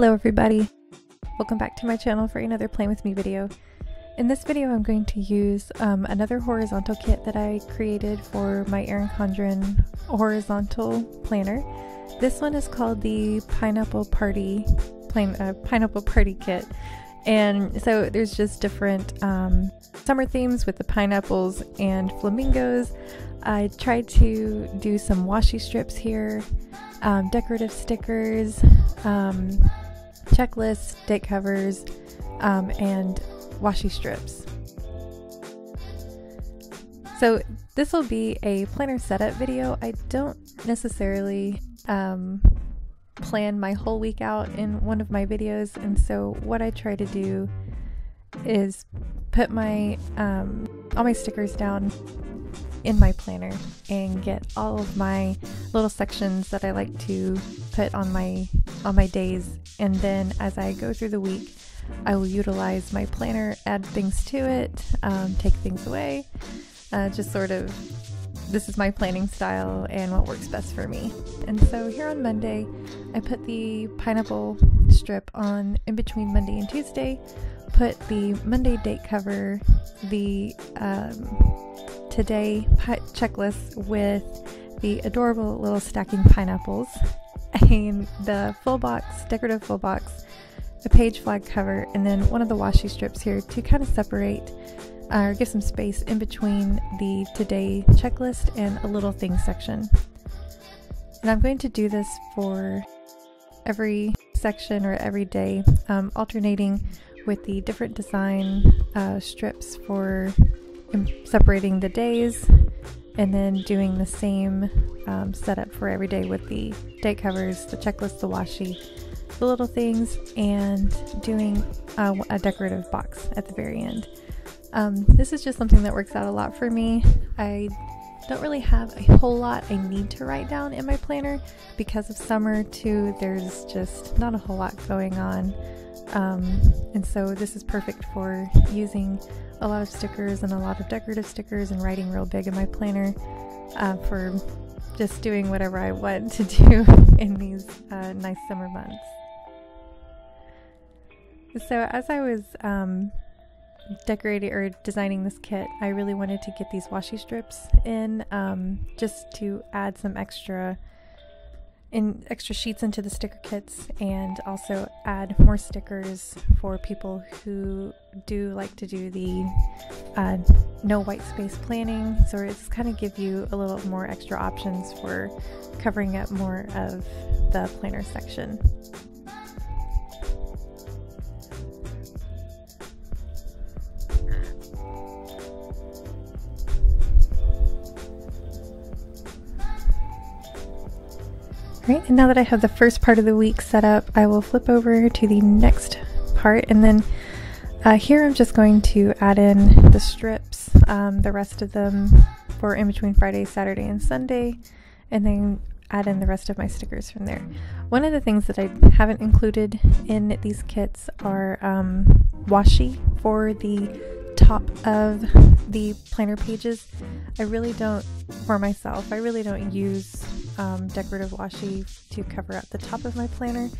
Hello everybody, welcome back to my channel for another Playing With Me video. In this video I'm going to use another horizontal kit that I created for my Erin Condren horizontal planner. This one is called the Pineapple Party Kit, and so there's just different summer themes with the pineapples and flamingos. I tried to do some washi strips here, decorative stickers, checklists, date covers, and washi strips. So this will be a planner setup video. I don't necessarily plan my whole week out in one of my videos, and so what I try to do is put my all my stickers down in my planner and get all of my little sections that I like to put on my days, and then as I go through the week I will utilize my planner, add things to it, take things away, just sort of, this is my planning style and what works best for me. And so here on Monday I put the pineapple strip on in between Monday and Tuesday, put the Monday date cover, the today checklist with the adorable little stacking pineapples, and the full box, decorative full box, a page flag cover, and then one of the washi strips here to kind of separate or give some space in between the today checklist and a little thing section. And I'm going to do this for every section or every day, alternating with the different design strips for separating the days, and then doing the same setup for every day with the date covers, the checklist, the washi, the little things, and doing a decorative box at the very end. This is just something that works out a lot for me. I don't really have a whole lot I need to write down in my planner because of summer too. There's just not a whole lot going on, and so this is perfect for using a lot of stickers and a lot of decorative stickers and writing real big in my planner, for just doing whatever I want to do in these nice summer months. So as I was decorating or designing this kit, I really wanted to get these washi strips in, just to add some extra sheets into the sticker kits, and also add more stickers for people who do like to do the no white space planning. So it's kind of give you a little more extra options for covering up more of the planner section. Right, and now that I have the first part of the week set up, I will flip over to the next part, and then here I'm just going to add in the strips, the rest of them for in between Friday, Saturday, and Sunday, and then add in the rest of my stickers from there. One of the things that I haven't included in these kits are washi for the top of the planner pages. I really don't, for myself, I really don't use decorative washi to cover up the top of my planner.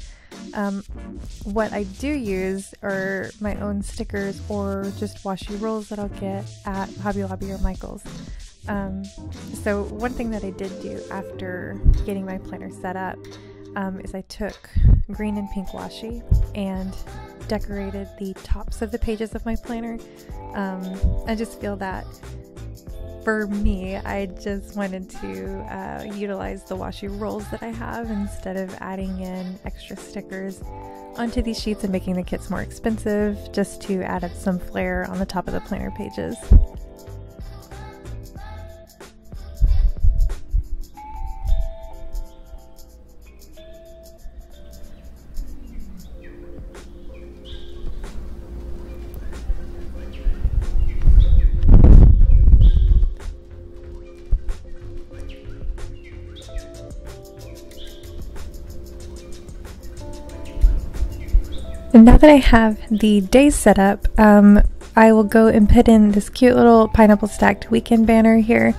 What I do use are my own stickers or just washi rolls that I'll get at Hobby Lobby or Michaels. So one thing that I did do after getting my planner set up is I took green and pink washi and decorated the tops of the pages of my planner. I just feel that for me, I just wanted to utilize the washi rolls that I have instead of adding in extra stickers onto these sheets and making the kits more expensive, just to add up some flair on the top of the planner pages. And now that I have the days set up, I will go and put in this cute little pineapple stacked weekend banner here,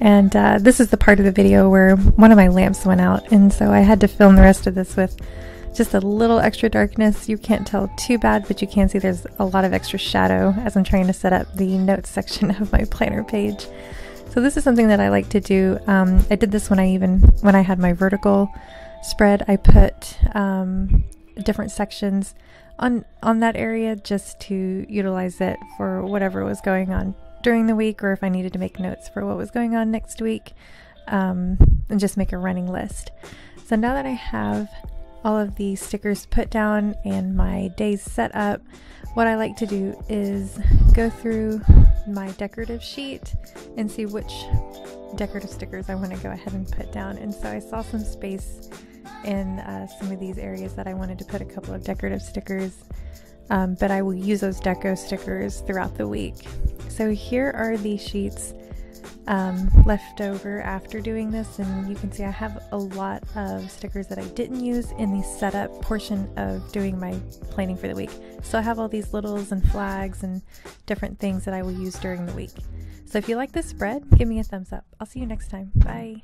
and this is the part of the video where one of my lamps went out, and so I had to film the rest of this with just a little extra darkness. You can't tell too bad, but you can see there's a lot of extra shadow as I'm trying to set up the notes section of my planner page. So this is something that I like to do. I did this when I had my vertical spread. I put different sections on that area just to utilize it for whatever was going on during the week, or if I needed to make notes for what was going on next week, and just make a running list. So now that I have all of the stickers put down and my days set up, what I like to do is go through my decorative sheet and see which decorative stickers I want to go ahead and put down. And so I saw some space in some of these areas that I wanted to put a couple of decorative stickers, but I will use those deco stickers throughout the week. So here are the sheets left over after doing this, and you can see I have a lot of stickers that I didn't use in the setup portion of doing my planning for the week. So I have all these littles and flags and different things that I will use during the week. So if you like this spread, give me a thumbs up. I'll see you next time. Bye!